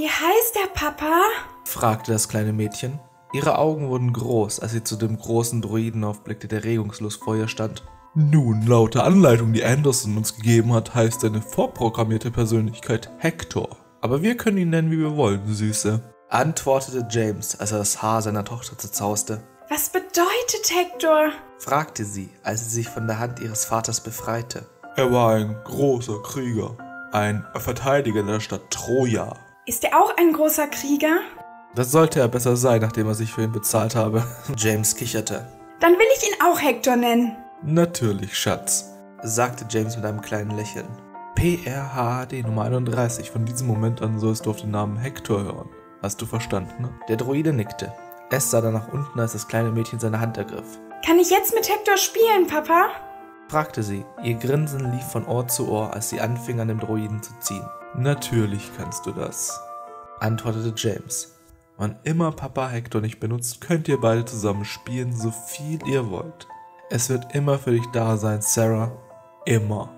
Wie heißt der Papa? Fragte das kleine Mädchen. Ihre Augen wurden groß, als sie zu dem großen Droiden aufblickte, der regungslos vor ihr stand. Nun, laut der Anleitung, die Anderson uns gegeben hat, heißt deine vorprogrammierte Persönlichkeit Hector. Aber wir können ihn nennen, wie wir wollen, Süße, antwortete James, als er das Haar seiner Tochter zerzauste. Was bedeutet Hector? Fragte sie, als sie sich von der Hand ihres Vaters befreite. Er war ein großer Krieger, ein Verteidiger der Stadt Troja. Ist er auch ein großer Krieger? Das sollte er besser sein, nachdem er sich für ihn bezahlt habe. James kicherte. Dann will ich ihn auch Hector nennen. Natürlich, Schatz, sagte James mit einem kleinen Lächeln. PRHAD Nummer 31, von diesem Moment an sollst du auf den Namen Hector hören. Hast du verstanden? Der Droide nickte. Es sah dann nach unten, als das kleine Mädchen seine Hand ergriff. Kann ich jetzt mit Hector spielen, Papa? Fragte sie. Ihr Grinsen lief von Ohr zu Ohr, als sie anfing, an dem Droiden zu ziehen. Natürlich kannst du das, antwortete James. Wann immer Papa Hector nicht benutzt, könnt ihr beide zusammen spielen, so viel ihr wollt. Es wird immer für dich da sein, Sarah. Immer.